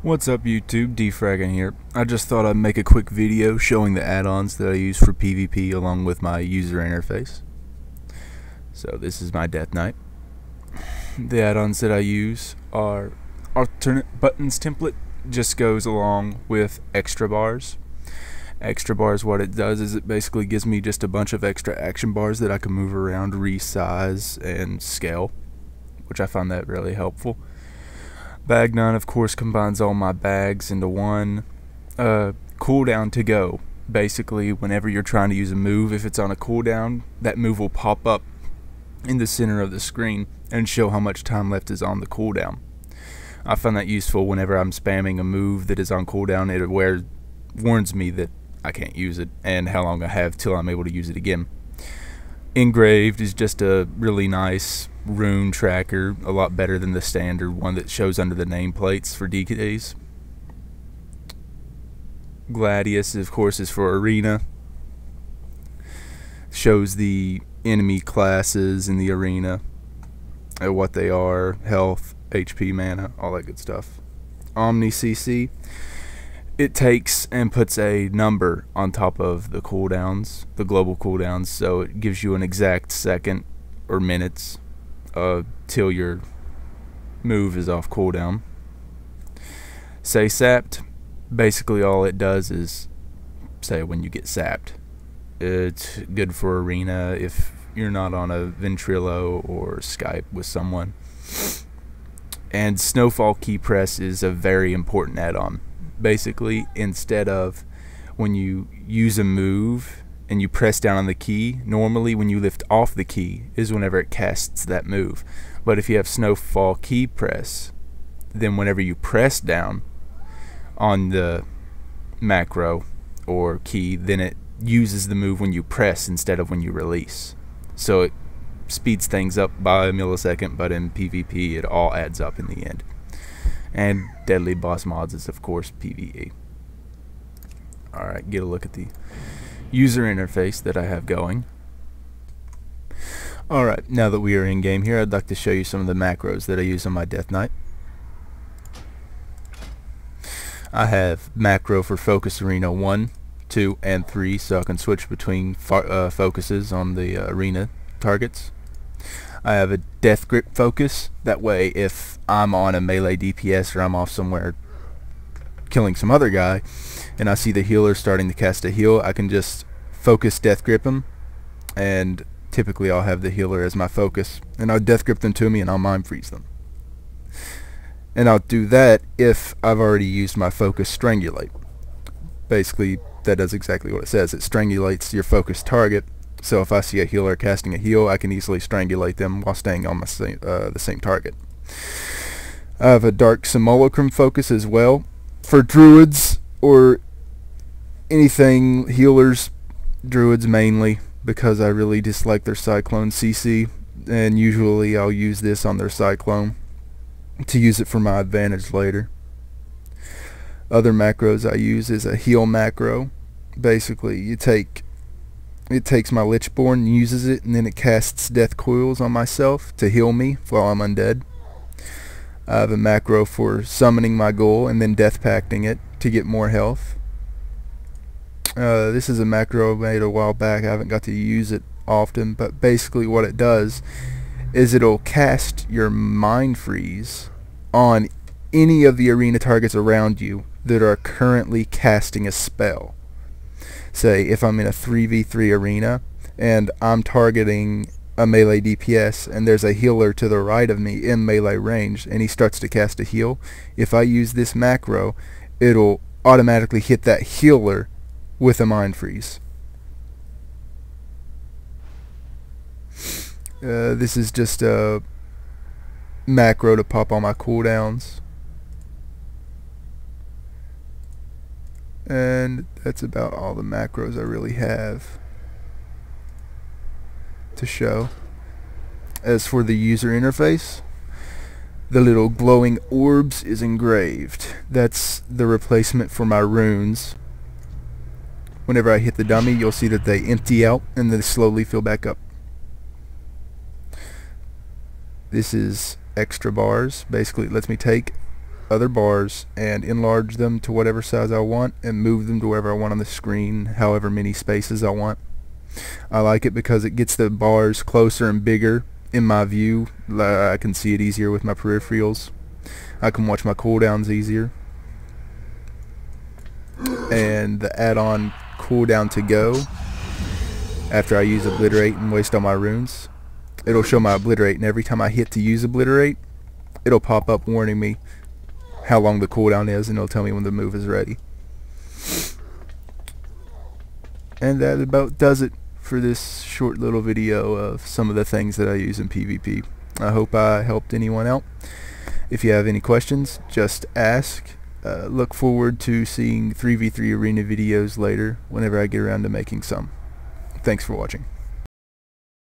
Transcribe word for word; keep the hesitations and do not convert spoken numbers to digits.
What's up YouTube, DeFragin here. I just thought I'd make a quick video showing the add-ons that I use for PvP along with my user interface. So this is my Death Knight. The add-ons that I use are alternate buttons template, just goes along with extra bars. Extra bars, what it does is it basically gives me just a bunch of extra action bars that I can move around, resize, and scale, which I find that really helpful. Bag nine, of course, combines all my bags into one. Uh, cooldown to go. Basically, whenever you're trying to use a move, if it's on a cooldown, that move will pop up in the center of the screen and show how much time left is on the cooldown. I find that useful whenever I'm spamming a move that is on cooldown. It aware, warns me that I can't use it and how long I have till I'm able to use it again. Engraved is just a really nice Rune Tracker, a lot better than the standard one that shows under the nameplates for D Ks. Gladius, of course, is for arena. Shows the enemy classes in the arena, what they are, health, H P, mana, all that good stuff. Omni C C, it takes and puts a number on top of the cooldowns, the global cooldowns, so it gives you an exact second or minutes Uh, till your move is off cooldown. Say sapped, basically all it does is say when you get sapped. It's good for arena if you're not on a ventrilo or Skype with someone. And Snowfall Key Press is a very important add-on. Basically, instead of when you use a move and you press down on the key, normally when you lift off the key is whenever it casts that move. But if you have Snowfall Key Press, then whenever you press down on the macro or key, then it uses the move when you press instead of when you release. So it speeds things up by a millisecond, but in PvP it all adds up in the end. And Deadly Boss Mods is, of course, PvE. Alright, get a look at the user interface that I have going. Alright, now that we are in game here, I'd like to show you some of the macros that I use on my Death Knight. I have macro for Focus Arena one, two, and three, so I can switch between far, uh, focuses on the uh, arena targets. I have a Death Grip focus, that way if I'm on a melee D P S or I'm off somewhere killing some other guy and I see the healer starting to cast a heal, I can just focus death grip him, and typically I'll have the healer as my focus and I'll death grip them to me and I'll mind freeze them. And I'll do that if I've already used my focus strangulate. Basically that does exactly what it says. It strangulates your focus target, so if I see a healer casting a heal, I can easily strangulate them while staying on my same, uh, the same target. I have a Dark Simulacrum focus as well for druids or anything healers, druids mainly, because I really dislike their cyclone C C, and usually I'll use this on their cyclone to use it for my advantage later. Other macros I use is a heal macro. Basically you take it takes my Lichborne, uses it, and then it casts death coils on myself to heal me while I'm undead. I have a macro for summoning my goal and then death pacting it to get more health. Uh, this is a macro I made a while back. I haven't got to use it often, but basically what it does is it'll cast your mind freeze on any of the arena targets around you that are currently casting a spell. Say if I'm in a three v three arena and I'm targeting a melee D P S and there's a healer to the right of me in melee range and he starts to cast a heal, if I use this macro it'll automatically hit that healer with a mind freeze. Uh, this is just a macro to pop all my cooldowns, and that's about all the macros I really have to show. As for the user interface, the little glowing orbs is engraved. That's the replacement for my runes. Whenever I hit the dummy, you'll see that they empty out and then slowly fill back up. This is extra bars. Basically it lets me take other bars and enlarge them to whatever size I want and move them to wherever I want on the screen, however many spaces I want. I like it because it gets the bars closer and bigger in my view. I can see it easier with my peripherals. I can watch my cooldowns easier. And the add-on Cooldown to Go, after I use Obliterate and waste all my runes, it'll show my Obliterate, and every time I hit to use Obliterate, it'll pop up warning me how long the cooldown is, and it'll tell me when the move is ready. And that about does it for this short little video of some of the things that I use in PvP. I hope I helped anyone out. If you have any questions, just ask. Uh, look forward to seeing three v three arena videos later whenever I get around to making some. Thanks for watching.